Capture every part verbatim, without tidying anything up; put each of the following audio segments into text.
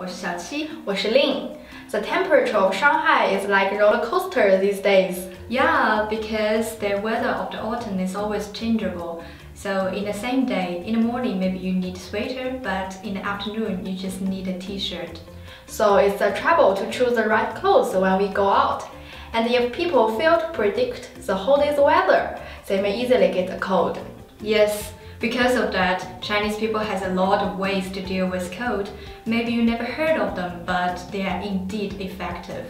我是小七，我是 Lin. The temperature of Shanghai is like a roller coaster these days. Yeah, because the weather of the autumn is always changeable. So in the same day, in the morning maybe you need a sweater, but in the afternoon you just need a t-shirt. So it's a trouble to choose the right clothes when we go out. And if people fail to predict the whole day's weather, they may easily get a cold. Yes, because of that, Chinese people has a lot of ways to deal with cold. Maybe you never heard of them, but they are indeed effective.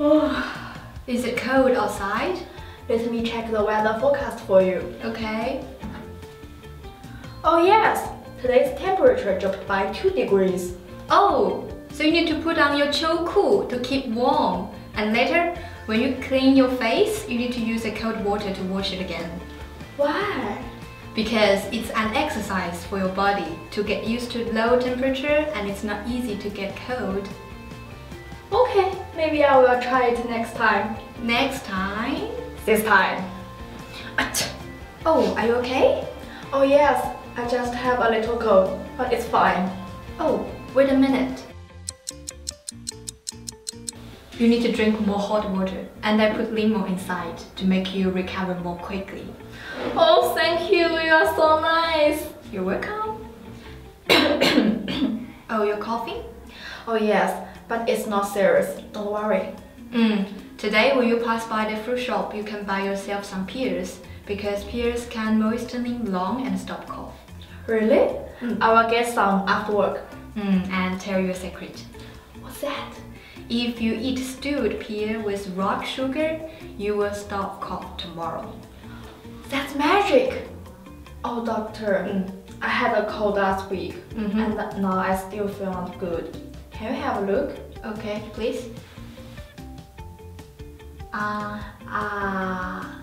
Oh, is it cold outside? Let me check the weather forecast for you. Okay. Oh yes, today's temperature dropped by two degrees. Oh, so you need to put on your qiu-ku to keep warm. And later, when you clean your face, you need to use the cold water to wash it again. Why? Because it's an exercise for your body to get used to low temperature, and it's not easy to get cold. Okay, maybe I will try it next time. Next time? This time. Oh, are you okay? Oh yes, I just have a little cold, but it's fine. Oh, wait a minute. You need to drink more hot water, and I put lemon inside to make you recover more quickly. Oh, thank you, you are so nice. You're welcome. Oh, you're coughing? Oh yes, but it's not serious, don't worry. Mm. Today when you pass by the fruit shop, you can buy yourself some pears, because pears can moisten long and stop cough. Really? Mm. I will get some after work. Mm, and tell you a secret. What's that? If you eat stewed pear with rock sugar, you will stop cough tomorrow. That's magic! Oh doctor, mm. I had a cold last week, mm-hmm. and now I still feel not good. Can you have a look? Okay, please. Ah, uh, ah.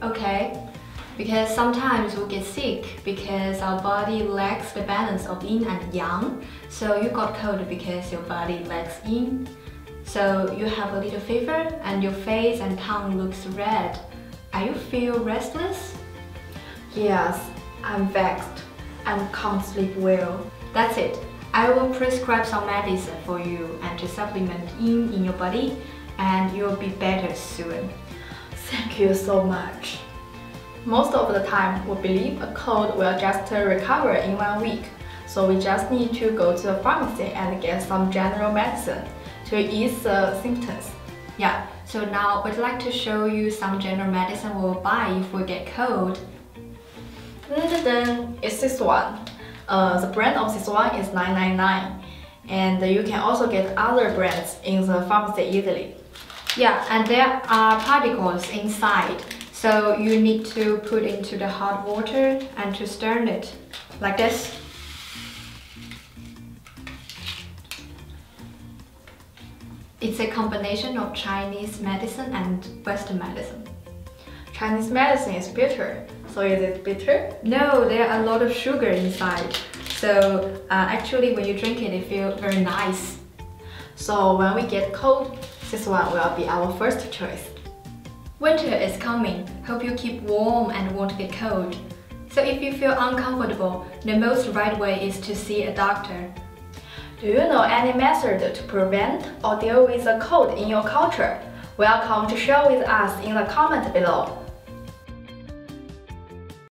Uh, okay. Because sometimes we get sick because our body lacks the balance of yin and yang. So you got cold because your body lacks yin. So you have a little fever and your face and tongue looks red. Are you feel restless? Yes, I'm vexed and can't sleep well. That's it. I will prescribe some medicine for you and to supplement yin in your body, and you'll be better soon. Thank you so much. Most of the time, we believe a cold will just recover in one week, so we just need to go to the pharmacy and get some general medicine to ease the symptoms. Yeah, so now we'd like to show you some general medicine we'll buy if we get cold. It's this one. Uh, the brand of this one is nine nine nine, and you can also get other brands in the pharmacy easily. Yeah, and there are particles inside. So you need to put into the hot water and to stir it, like this. It's a combination of Chinese medicine and Western medicine. Chinese medicine is bitter, so is it bitter? No, there are a lot of sugar inside. So uh, actually when you drink it, it feels very nice. So when we get cold, this one will be our first choice. Winter is coming, hope you keep warm and won't get cold. So if you feel uncomfortable, the most right way is to see a doctor. Do you know any method to prevent or deal with a cold in your culture? Welcome to share with us in the comment below.